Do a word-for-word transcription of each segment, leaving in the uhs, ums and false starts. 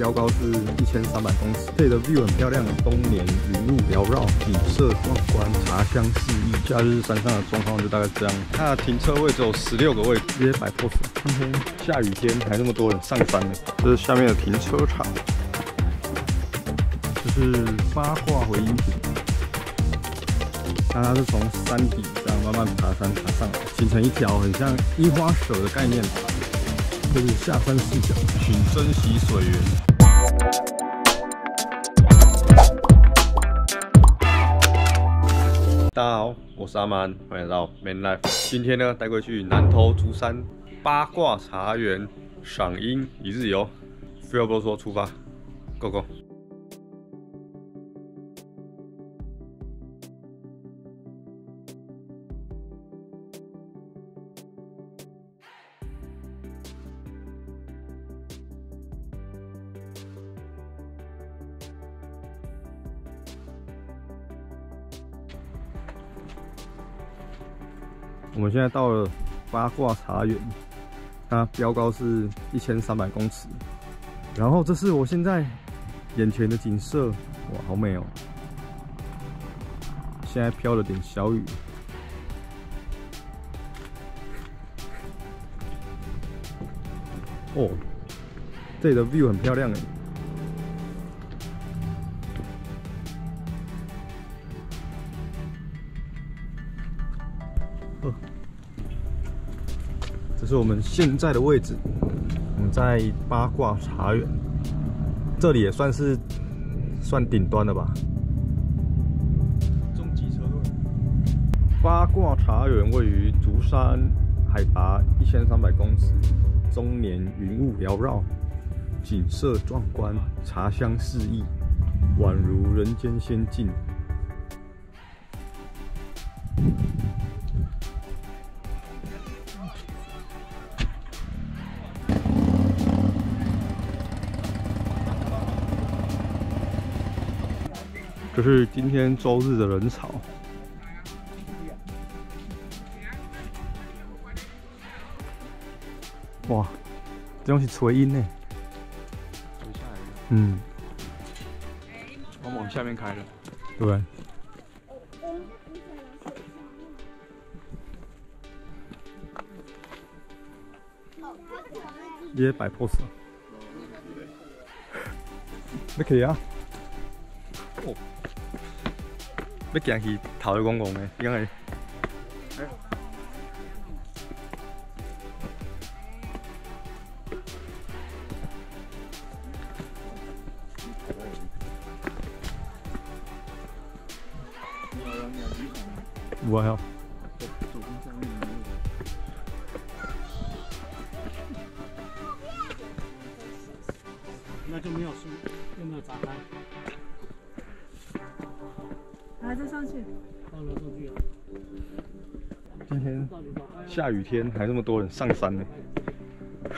标高是一千三百公尺，这里的 view 很漂亮，东连云雾缭绕，景色壮观，茶香四溢。假日山上的状况就大概这样，那停车位只有十六个位置，直接摆破水。今天下雨天还那么多人上山呢。这是下面的停车场，这是八卦回音顶，它是从山底这样慢慢爬山爬上来，形成一条很像樱花蛇的概念。 这是下山视角，请珍惜水源。大家好，我是阿曼，欢迎来到 Man Life。今天呢，带过去南投竹山八卦茶园赏樱一日游。废话不多说，出发 ，Go Go！ 我们现在到了八卦茶园，它标高是一千三百公尺。然后这是我现在眼前的景色，哇，好美哦！现在飘了点小雨。哦，这里的 view 很漂亮哎。 这是我们现在的位置，我们在八卦茶园，这里也算是算顶端了吧。中级车队。八卦茶园位于竹山，海拔一千三百公尺，终年云雾缭绕，景色壮观，茶香四溢，宛如人间仙境。 就是今天周日的人潮，哇，这东西垂音呢，垂下来了，嗯，我们往下面开了，对。直接摆 pose， 那可以啊。 要行去头就戆戆的，因为我要那就没有树，就没有杂开。 来，再上去。到楼上去了。今天下雨天还那么多人上山呢。对，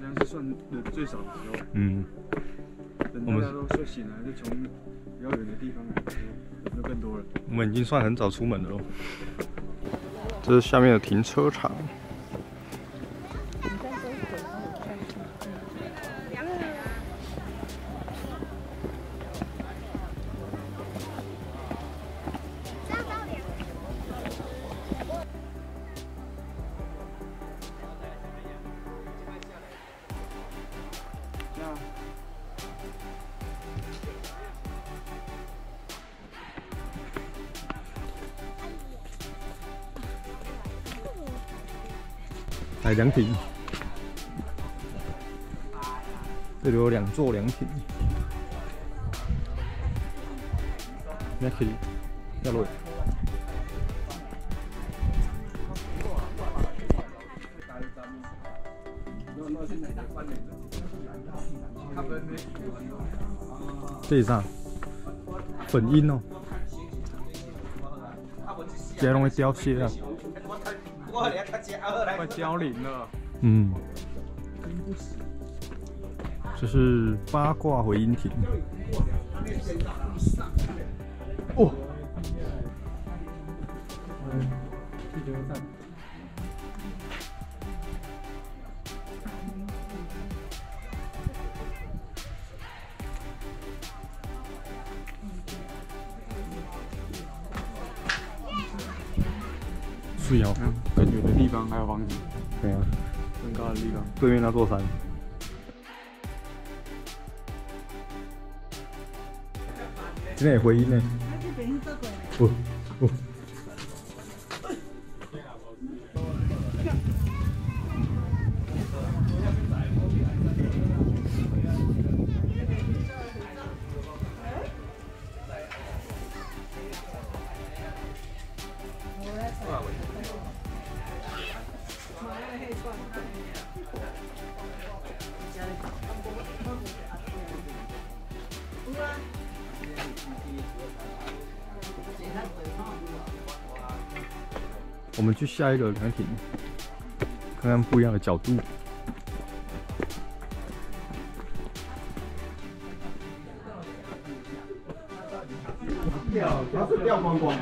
这样是算人最少的时候。嗯。等大家都睡醒了，就从比较远的地方来，人就更多了。我们已经算很早出门了喽。这是下面的停车场。来凉亭，这里有两座凉亭。那可以下落。这啥？粉樱哦，这拢会凋谢啊。 快凋零了。嗯，这是八卦回音亭。哦，是哦，更远的地方还有房子，对啊，更高的地方，对面那座山。 真的回音呢？不不。我们去下一个凉亭，看看不一样的角度。掉，它是掉光光，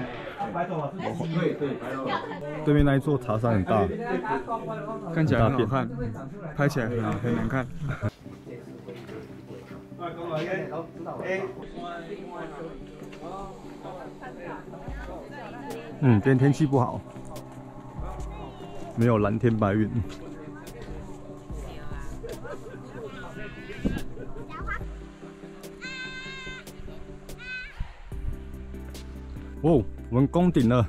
白头发是头发。对对，白头发。对面那一座茶山很大，看起来很好看，拍起来很很难看。嗯，今天天气不好。 没有蓝天白云。哦，我们攻顶了。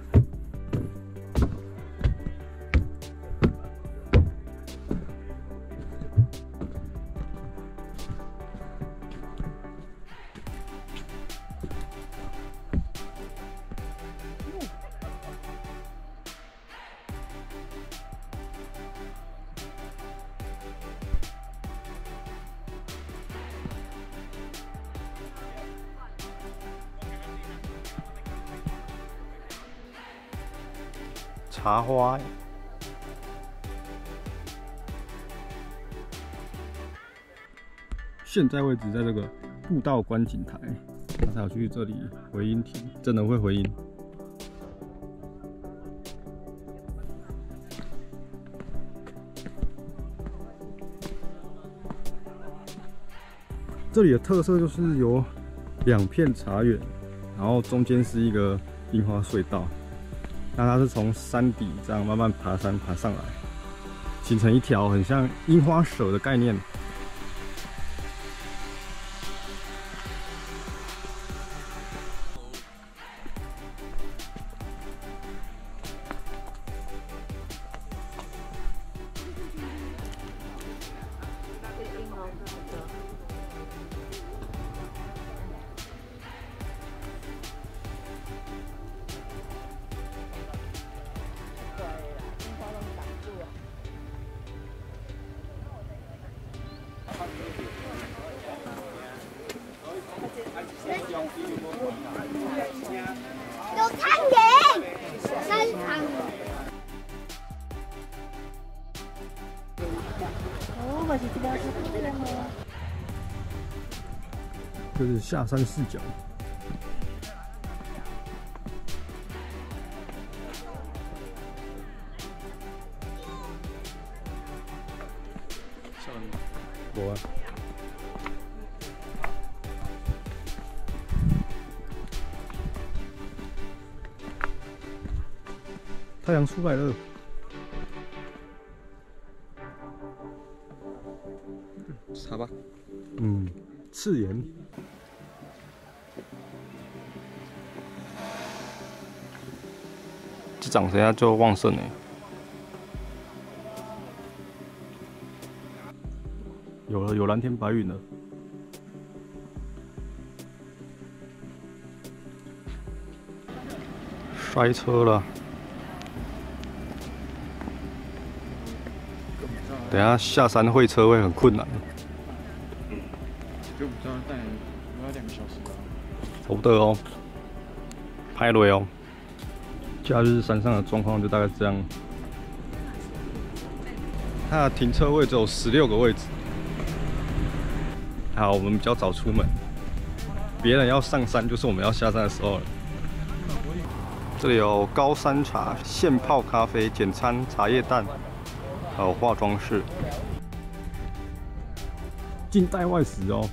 茶花，现在位置在这个步道观景台。刚才我去这里回音亭，真的会回音。这里的特色就是有两片茶园，然后中间是一个樱花隧道。 那它是从山底这样慢慢爬山爬上来，形成一条很像樱花蛇的概念。有苍蝇，那是苍蝇。哦，我是这边是吗？这是下山视角。 太阳出来了，好吧，嗯，刺眼。这长谁啊？就旺盛哎，有了，有蓝天白云了。 塞车了，等下下山会车会很困难。就不知道带我要两个小时啊。差不多哦，拍累哦。假日山上的状况就大概这样。它的停车位只有十六个位置。好，我们比较早出门，别人要上山就是我们要下山的时候了。 这里有高山茶、现泡咖啡、简餐、茶叶蛋，还有化妆室。近代外食哦。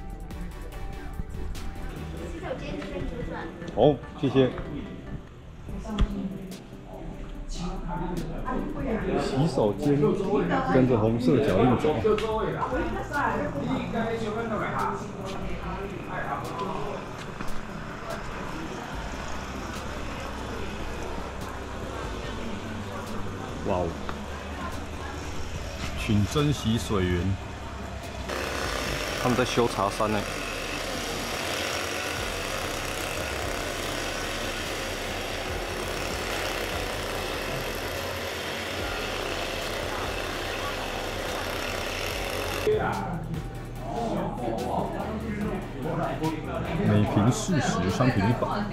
哦，谢谢。洗手间跟着红色脚印走。哇哦！请珍惜水源。他们在修茶山呢。 每瓶四十，三瓶一百，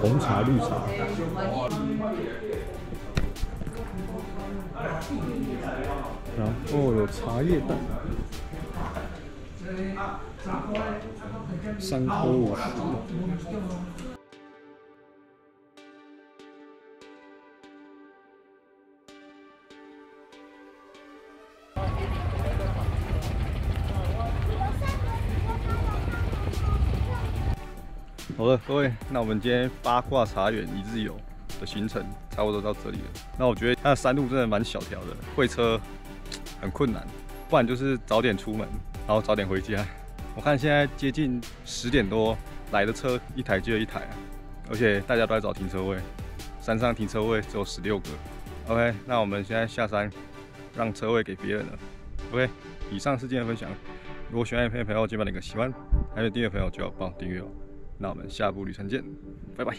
红茶、绿茶。然后有茶叶蛋，三块五十。好了，各位，那我们今天八卦茶园一日游的行程差不多到这里了。那我觉得它的山路真的蛮小条的，会车很困难，不然就是早点出门，然后早点回家。我看现在接近十点多，来的车一台接一台、啊，而且大家都在找停车位，山上停车位只有十六个。OK， 那我们现在下山，让车位给别人了。OK， 以上是今天的分享。如果喜欢影片的朋友，记得点个喜欢；还没订阅的朋友就要帮我订阅哦。 那我们下部旅程见，拜拜。